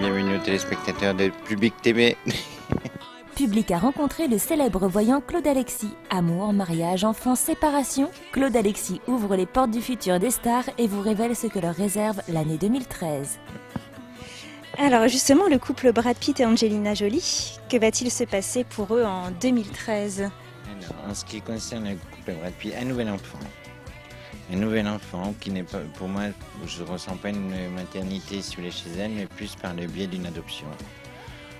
Bienvenue aux téléspectateurs de Public TV. Public a rencontré le célèbre voyant Claude-Alexis. Amour, mariage, enfants, séparation. Claude-Alexis ouvre les portes du futur des stars et vous révèle ce que leur réserve l'année 2013. Alors justement, le couple Brad Pitt et Angelina Jolie, que va-t-il se passer pour eux en 2013 ? Alors, en ce qui concerne le couple Brad Pitt, un nouvel enfant qui n'est pas, pour moi, je ne ressens pas une maternité ciblée chez elle, mais plus par le biais d'une adoption.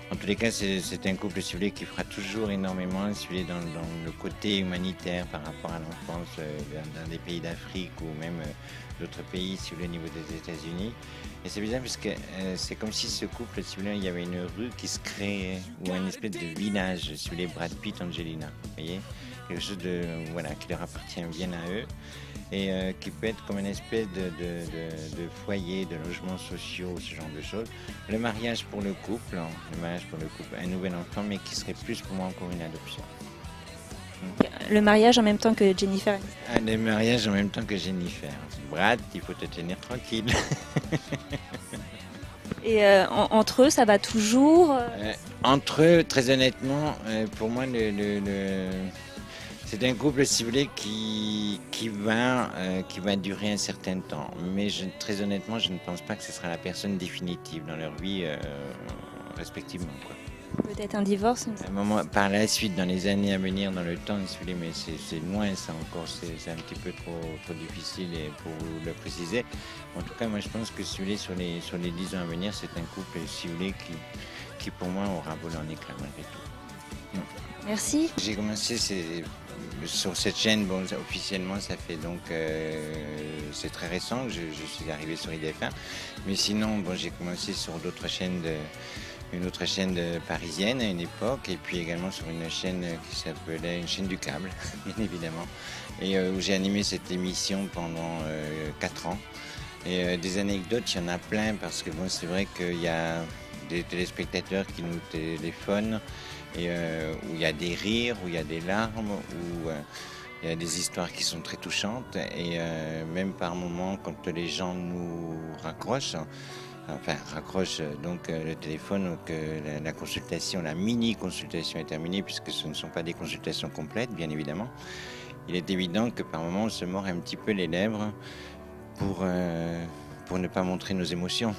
En tous les cas, c'est un couple ciblé qui fera toujours énormément, ciblé dans le côté humanitaire par rapport à l'enfance dans des pays d'Afrique ou même d'autres pays ciblés au niveau des États-Unis. Et c'est bizarre parce que c'est comme si ce couple ciblé, il y avait une rue qui se créait ou un espèce de village ciblé Brad Pitt, Angelina. Vous voyez, quelque chose de voilà qui leur appartient bien à eux et qui peut être comme une espèce de foyer, de logements sociaux, ce genre de choses. Le mariage pour le couple, un nouvel enfant, mais qui serait plus pour moi encore une adoption. Le mariage en même temps que Jennifer. Ah, le mariage en même temps que Jennifer. Brad, il faut te tenir tranquille. Et entre eux, ça va toujours entre eux, très honnêtement, pour moi, c'est un couple ciblé qui va durer un certain temps. Mais très honnêtement, je ne pense pas que ce sera la personne définitive dans leur vie respectivement. Peut-être un divorce à un moment, par la suite, dans les années à venir, dans le temps, ciblé, mais c'est loin ça encore, c'est un petit peu trop difficile pour vous le préciser. En tout cas, moi je pense que ciblé sur les 10 ans à venir, c'est un couple ciblé qui pour moi aura volé en éclat malgré tout. Merci. J'ai commencé sur cette chaîne, bon, officiellement ça fait donc, c'est très récent que je suis arrivé sur idf1, mais sinon bon, j'ai commencé sur d'autres chaînes, une autre chaîne parisienne à une époque, et puis également sur une chaîne qui s'appelait une chaîne du câble, bien évidemment, et où j'ai animé cette émission pendant 4 ans. Et des anecdotes, il y en a plein, parce que bon, c'est vrai qu'il y a des téléspectateurs qui nous téléphonent, et où il y a des rires, où il y a des larmes, où il y a des histoires qui sont très touchantes. Et même par moments, quand les gens nous raccrochent, enfin raccrochent donc le téléphone, donc la consultation, la mini-consultation est terminée, puisque ce ne sont pas des consultations complètes, bien évidemment. Il est évident que par moments, on se mord un petit peu les lèvres pour ne pas montrer nos émotions.